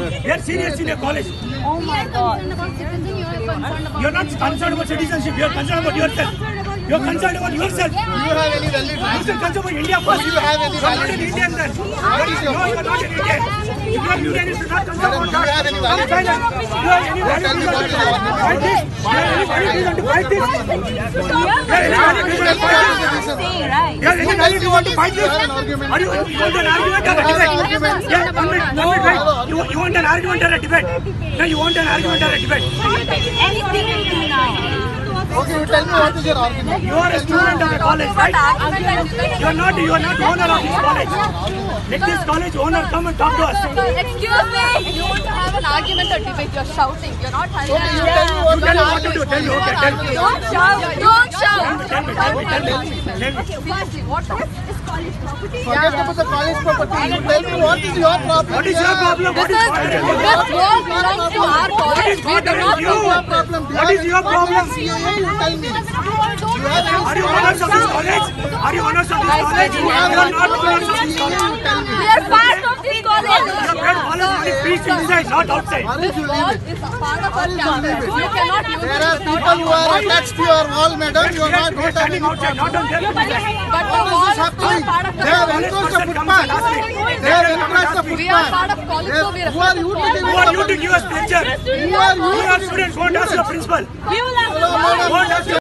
They are seniors in a college. Oh my God. You're not concerned about citizenship. You're concerned about yourself. You're concerned about yourself. Do you have any valid reason? You're concerned about India first. You have any valid reason? You're not an Indian then. No, you're not an Indian. If you're Indian, you should not concern about that. You want an argument or a debate? No, you want an argument or a debate? Anything will do now. Okay, tell me what is your argument? You are a student of a college, right? You are not owner of this college. Let this college owner come and talk to us. Excuse me. You want to have an argument or debate? You're shouting. You're not having. Okay, you tell me what to do. Tell me. Okay, tell me. Don't shout. Don't shout. Tell me. Okay, firstly, what is college property? Forget about the college property. You tell me what is your problem? What is your problem? What is your problem? What is your problem? You tell me. Are you owners of this college? Are you owners of this college? You are not owners of this college. We are part of this college. The bread follows only peace inside, not outside. This wall is part of our campus. You cannot use it. There are people who are attached to your wall, madam. You are not standing outside, not on their inside. But the wall is part of the college. They are enclosed the footpath. They are enclosed the footpath. We are part of college, so we are. Who are you to give us lecture? You are students. Won't ask your principal. We will ask.